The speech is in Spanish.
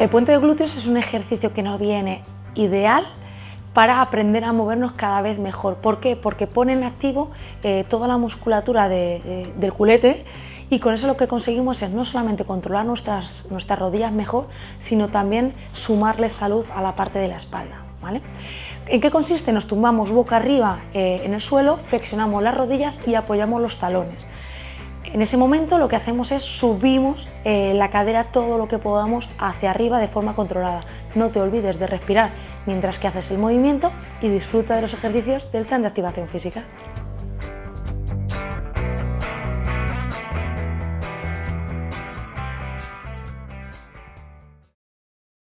El puente de glúteos es un ejercicio que nos viene ideal para aprender a movernos cada vez mejor. ¿Por qué? Porque pone en activo toda la musculatura del culete, y con eso lo que conseguimos es no solamente controlar nuestras rodillas mejor, sino también sumarle salud a la parte de la espalda, ¿vale? ¿En qué consiste? Nos tumbamos boca arriba en el suelo, flexionamos las rodillas y apoyamos los talones. En ese momento lo que hacemos es subimos la cadera todo lo que podamos hacia arriba de forma controlada. No te olvides de respirar mientras que haces el movimiento y disfruta de los ejercicios del plan de activación física.